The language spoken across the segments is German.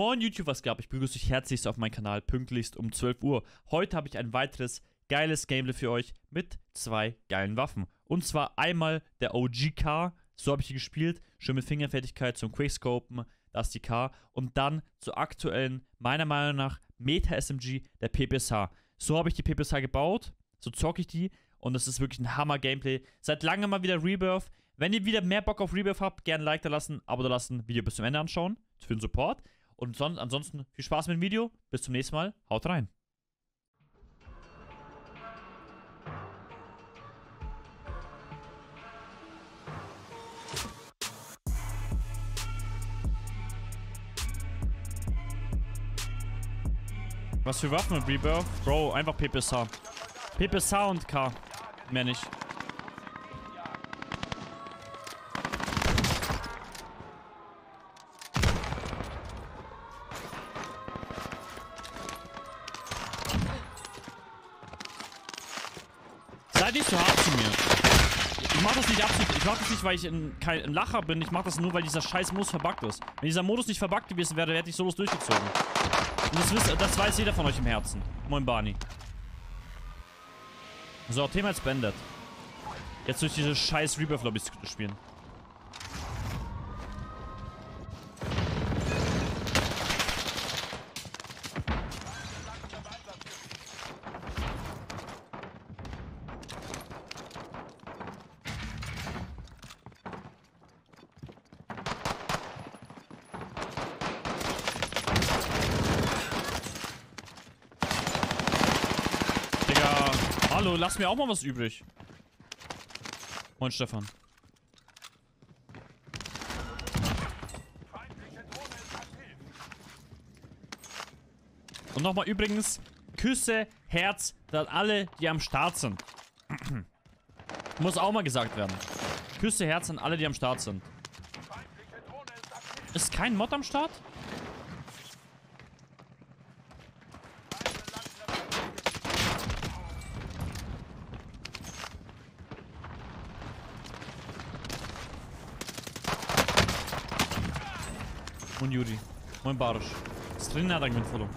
Moin YouTube, was geht ab? Ich begrüße euch herzlichst auf meinem Kanal, pünktlichst um 12 Uhr. Heute habe ich ein weiteres geiles Gameplay für euch mit zwei geilen Waffen. Und zwar einmal der OG-Car, so habe ich die gespielt, schön mit Fingerfertigkeit zum Quickscopen, das ist die Car. Und dann zur aktuellen, meiner Meinung nach, Meta-SMG, der PPSH. So habe ich die PPSH gebaut, so zocke ich die und das ist wirklich ein Hammer-Gameplay. Seit langem mal wieder Rebirth. Wenn ihr wieder mehr Bock auf Rebirth habt, gerne ein Like da lassen, Abo da lassen, Video bis zum Ende anschauen, für den Support. Und sonst, ansonsten viel Spaß mit dem Video. Bis zum nächsten Mal. Haut rein. Was für Waffen mit Rebirth? Bro, einfach PPSH. PPSH und K. Mehr nicht. Seid nicht so hart zu mir. Ich mach das nicht absolut. Ich mach das nicht, weil ich kein Lacher bin. Ich mach das nur, weil dieser scheiß Modus verbuggt ist. Wenn dieser Modus nicht verbuggt gewesen wäre, hätte ich solos durchgezogen. Und das weiß jeder von euch im Herzen. Moin Barney. So, Thema jetzt beendet. Jetzt durch diese scheiß Rebirth-Lobbys spielen. Hallo, lass mir auch mal was übrig. Moin Stefan. Und nochmal übrigens, Küsse, Herz, an alle, die am Start sind. Muss auch mal gesagt werden. Küsse, Herz an alle, die am Start sind. Ist kein Mod am Start? Moin Juri, moin Barusch. Strina dank mit Follow.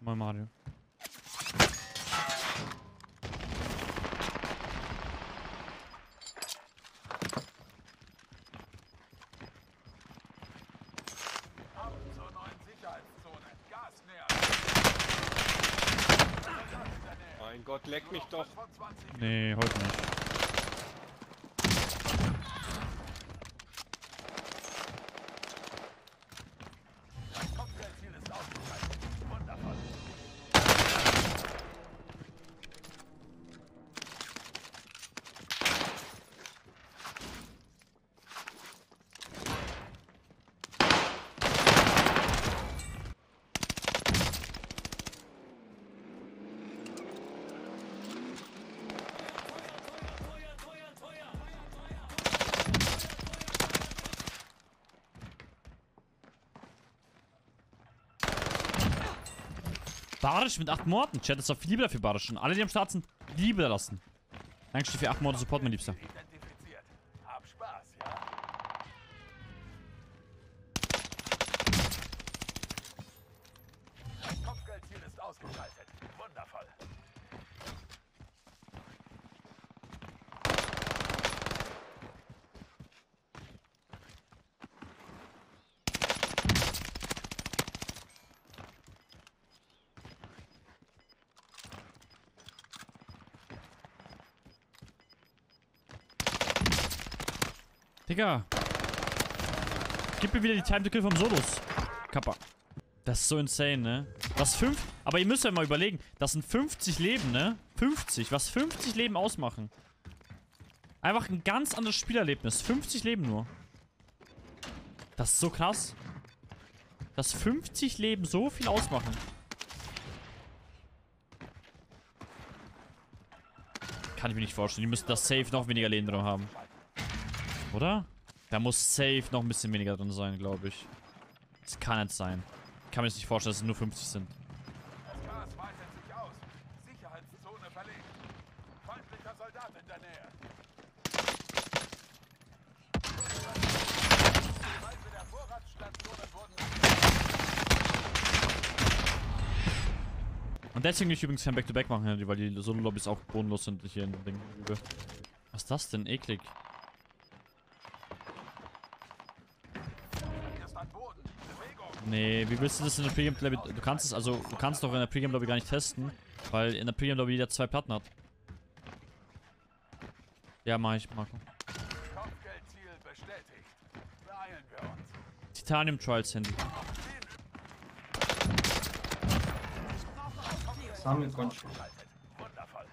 Moin Mario. Ab zur neuen Sicherheitszone. Gas näher. Mein Gott, leck mich doch. Nee, heute nicht. Barisch mit 8 Morden. Chat, das war viel Liebe dafür, Barisch. Und alle, die am Start sind, Liebe lassen. Dankeschön für 8 Morde Support, mein Liebster. Hab Spaß, ja? Das Kopfgeldziel ist ausgeschaltet. Wundervoll. Digga. Gib mir wieder die Time to Kill vom Solos. Kappa. Das ist so insane, ne? Das 5. Aber ihr müsst ja mal überlegen. Das sind 50 Leben, ne? 50. Was 50 Leben ausmachen. Einfach ein ganz anderes Spielerlebnis. 50 Leben nur. Das ist so krass. Dass 50 Leben so viel ausmachen. Kann ich mir nicht vorstellen. Die müssen das safe noch weniger Leben drin haben. Oder? Da muss safe noch ein bisschen weniger drin sein, glaube ich. Das kann nicht sein. Ich kann mir das nicht vorstellen, dass es nur 50 sind. Das Gas weitet sich aus. Sicherheitszone verlegt. Feindlicher Soldat in der Nähe. Und deswegen will ich übrigens kein Back-to-Back machen, weil die Solo-Lobbys auch bodenlos sind hier in den Übe. Was ist das denn? Eklig. Nee, wie willst du das in der Pre-Game-Lobby? Du kannst es, also du kannst doch in der Pre-Game-Lobby gar nicht testen, weil in der Pre-Game-Lobby jeder zwei Platten hat. Ja, mach ich, Marco. Kopfgeldziel bestätigt. Beeilen wir uns. Titanium Trials Handy. Sammel Konsch. Wundervoll.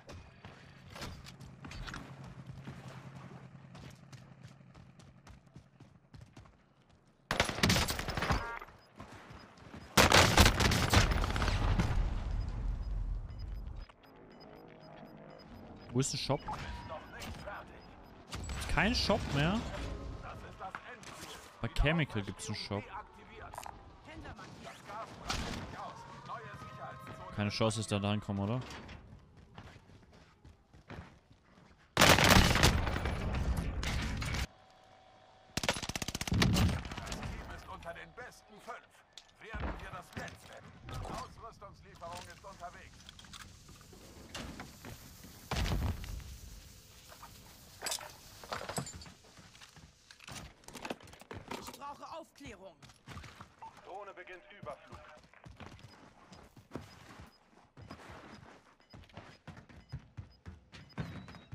Wo ist der Shop? Kein Shop mehr. Bei Chemical gibt es einen Shop. Keine Chance, dass da reinkommen, oder?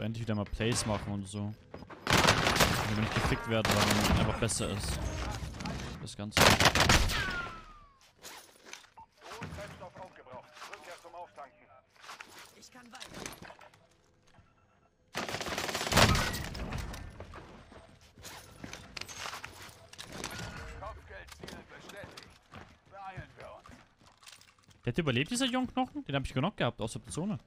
Endlich wieder mal Plays machen und so. Damit ich gefickt werde, weil man einfach besser ist. Das Ganze. Der hat überlebt, dieser Jungknochen? Den habe ich genug gehabt, außer der Zone.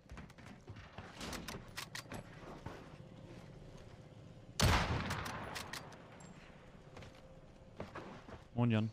Onion.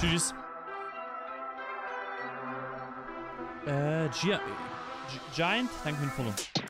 GG's. Giant, danke für den Follow.